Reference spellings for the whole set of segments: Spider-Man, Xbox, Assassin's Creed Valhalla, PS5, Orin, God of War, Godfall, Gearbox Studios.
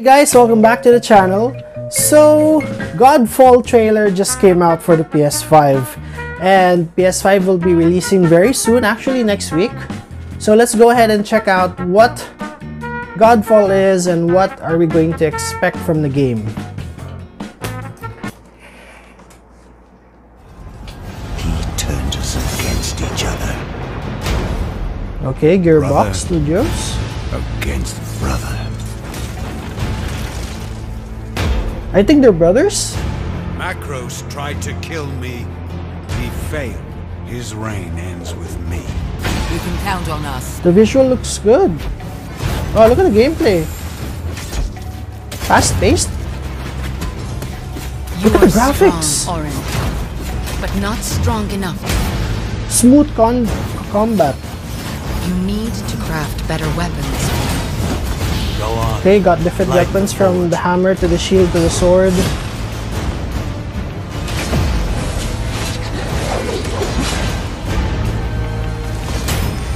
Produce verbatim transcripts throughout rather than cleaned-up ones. Hey guys, welcome back to the channel. So, Godfall trailer just came out for the P S five, and P S five will be releasing very soon, actually next week. So let's go ahead and check out what Godfall is and what are we going to expect from the game. He turned us against each other. Okay, Gearbox Studios. Against brother. I think they're brothers. Macros tried to kill me. He failed. His reign ends with me. You can count on us. The visual looks good. Oh, look at the gameplay. Fast-paced. Look at the graphics. Strong, Orin, but not strong enough. Smooth con combat. You need to craft better weapons. Okay, got different Light weapons from the hammer to the shield to the sword.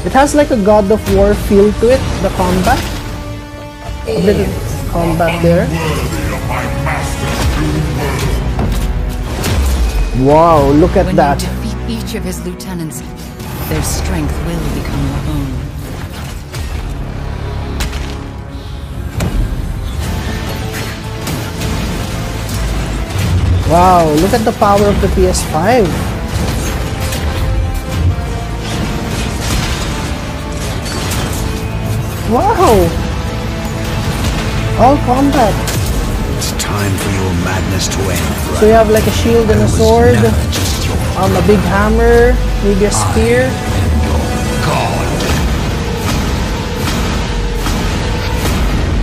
It has like a God of War feel to it, the combat. A little combat there. Wow, look at when that. When you defeat each of his lieutenants, their strength will become your own. Wow, look at the power of the P S five. Wow! All combat. It's time for your madness to end. Right? So you have like a shield and a sword, um, a big hammer, maybe a spear.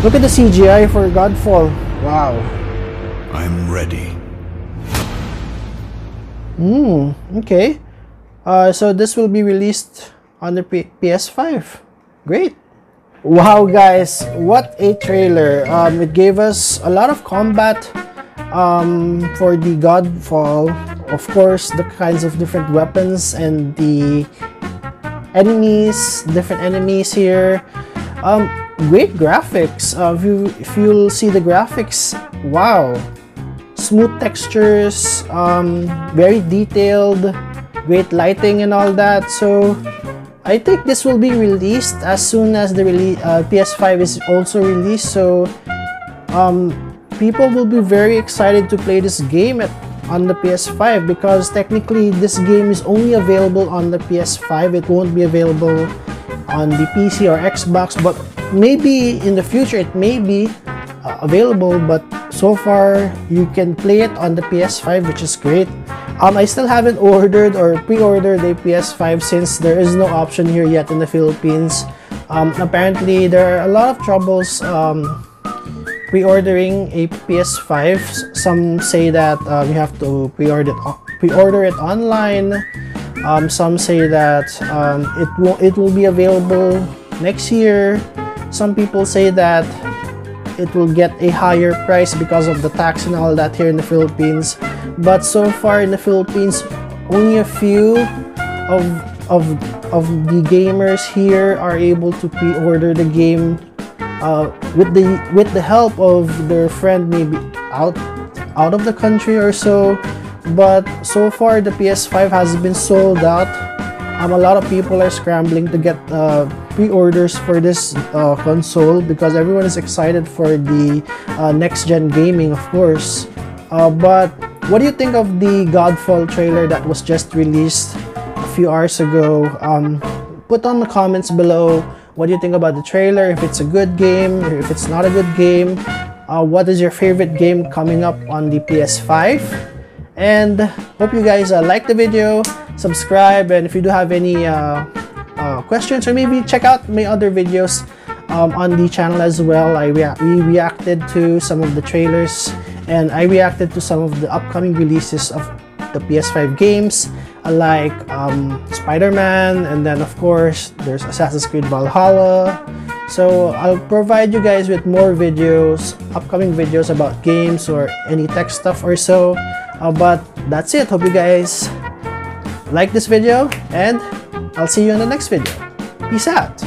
Look at the C G I for Godfall. Wow. I'm ready. Hmm, okay. Uh, so this will be released on the P S five. Great. Wow, guys, what a trailer. Um, it gave us a lot of combat um, for the Godfall. Of course, the kinds of different weapons and the enemies, different enemies here. Um, great graphics. Uh, if, you, if you'll see the graphics, wow. Smooth textures, um, very detailed, great lighting and all that. So I think this will be released as soon as the release, uh, P S five is also released. So um, people will be very excited to play this game at, on the P S five, because technically this game is only available on the P S five. It won't be available on the P C or Xbox, but maybe in the future it may be uh, available. But so far, you can play it on the P S five, which is great. Um, I still haven't ordered or pre-ordered a P S five since there is no option here yet in the Philippines. Um, apparently, there are a lot of troubles um, pre-ordering a P S five. Some say that um, you have to pre-order it, pre-order it online. Um, some say that um, it will it will be available next year. Some people say that it will get a higher price because of the tax and all that here in the Philippines. But so far in the Philippines, only a few of of of the gamers here are able to pre-order the game uh, with the with the help of their friend, maybe out out of the country or so. But so far the P S five has been sold out. Um, a lot of people are scrambling to get uh, pre-orders for this uh, console, because everyone is excited for the uh, next-gen gaming, of course. Uh, but what do you think of the Godfall trailer that was just released a few hours ago? Um, put on the comments below. What do you think about the trailer? If it's a good game, if it's not a good game, uh, what is your favorite game coming up on the P S five? And hope you guys uh, like the video, subscribe, and if you do have any uh, uh, questions, or maybe check out my other videos um, on the channel as well. I rea we reacted to some of the trailers, and I reacted to some of the upcoming releases of the P S five games, like um, Spider-Man, and then of course there's Assassin's Creed Valhalla. So I'll provide you guys with more videos, upcoming videos about games or any tech stuff or so. Uh, but that's it. Hope you guys like this video, and I'll see you in the next video. Peace out.